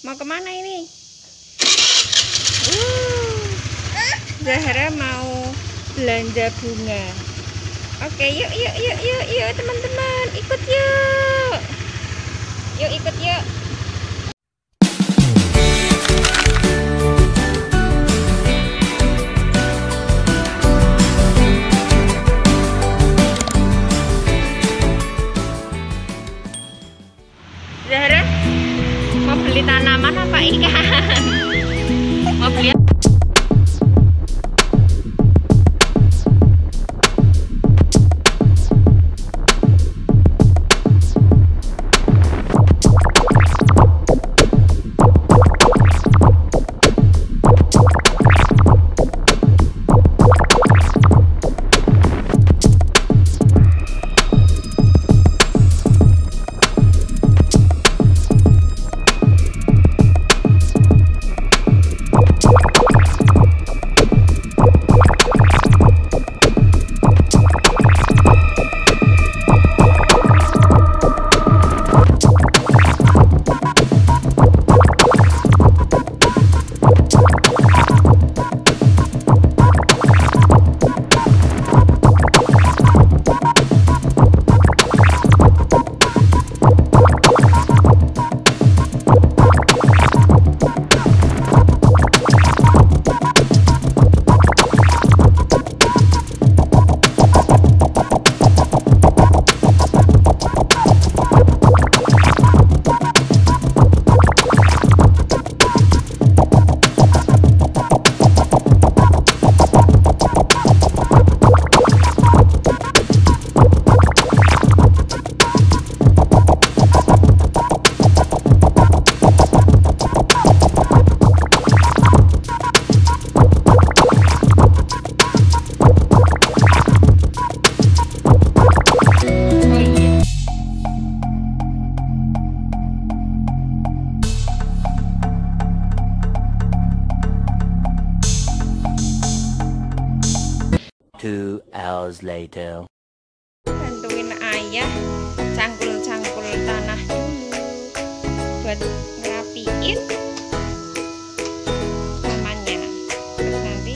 Mau kemana ini? Zahra mau belanja bunga. Oke, yuk teman-teman, ikut yuk. Yuk ikut yuk. Zahra mau beli tanaman apa ikan? Mau beli later. Bantuin ayah cangkul-cangkul tanah dulu buat ngerapiin tamannya, terus nanti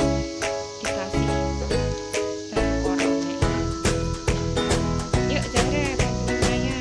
dikasih tengkoraknya. Yuk Zahra bantuin ayah.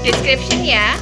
Description ya.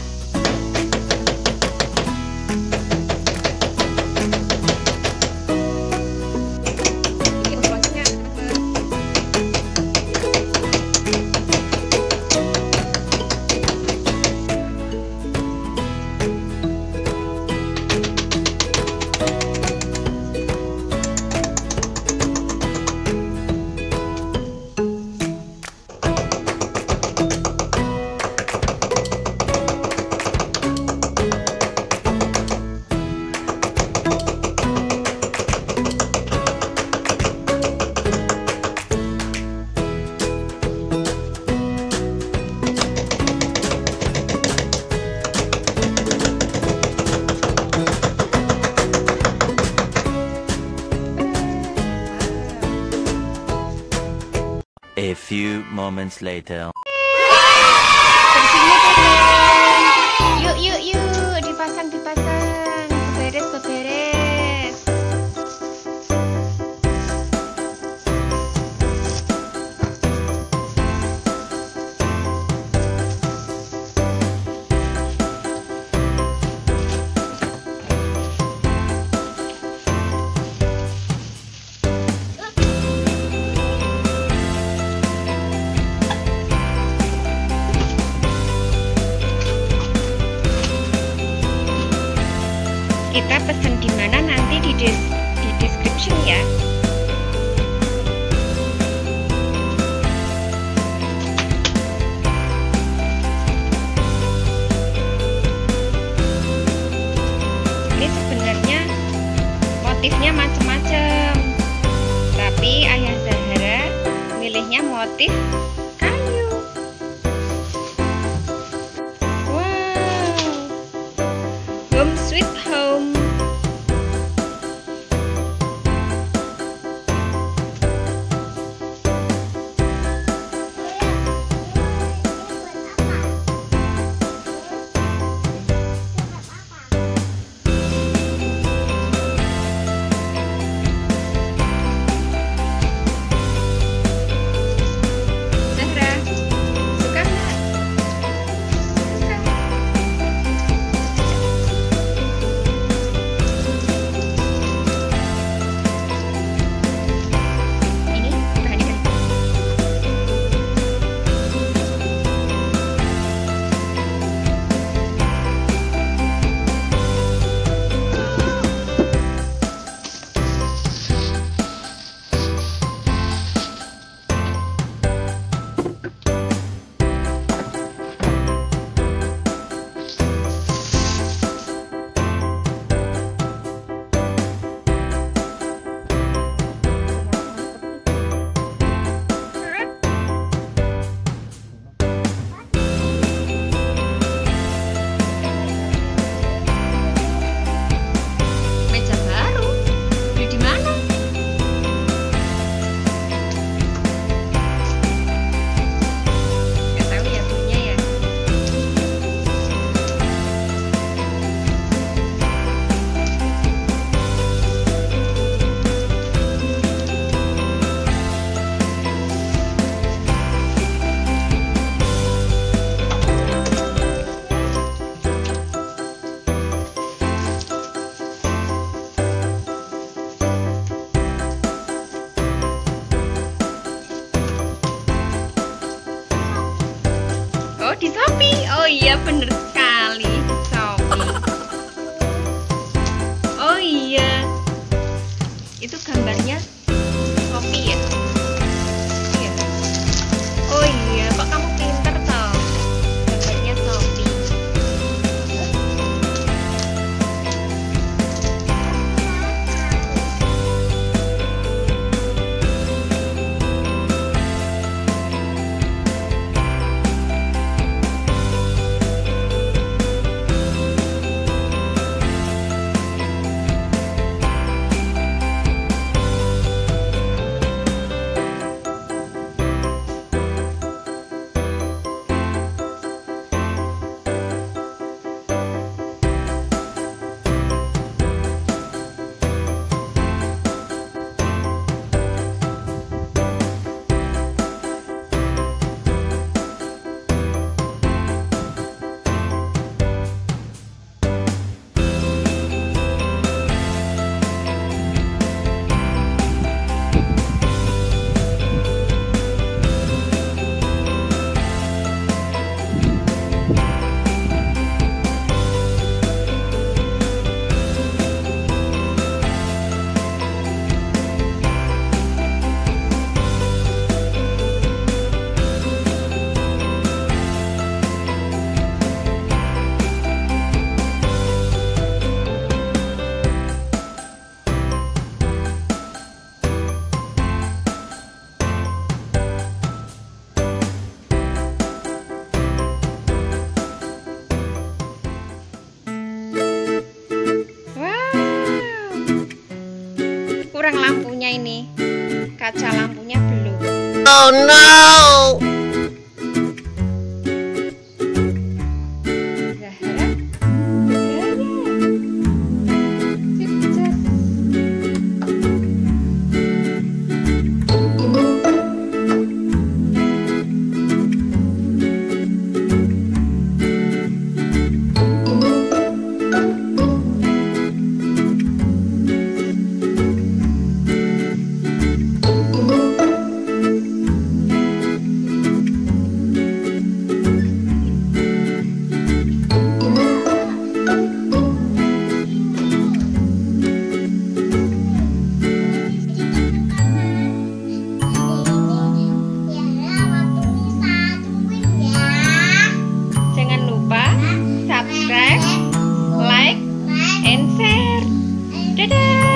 A few moments later. Yuk dipasang, beberes. kita pesan di mana nanti di description ya. Ini sebenarnya motifnya macam-macam, tapi Ayah Zahra milihnya motif kayu. Wow, home sweet home. Di Shopee, oh iya bener sekali, Shopee. Oh iya, itu gambarnya Shopee ya. Iya. Oh iya, Pak, kamu pinter tau, gambarnya Shopee. Lampunya ini, kaca lampunya belum. Oh no. Zahra, sukses. Dadah!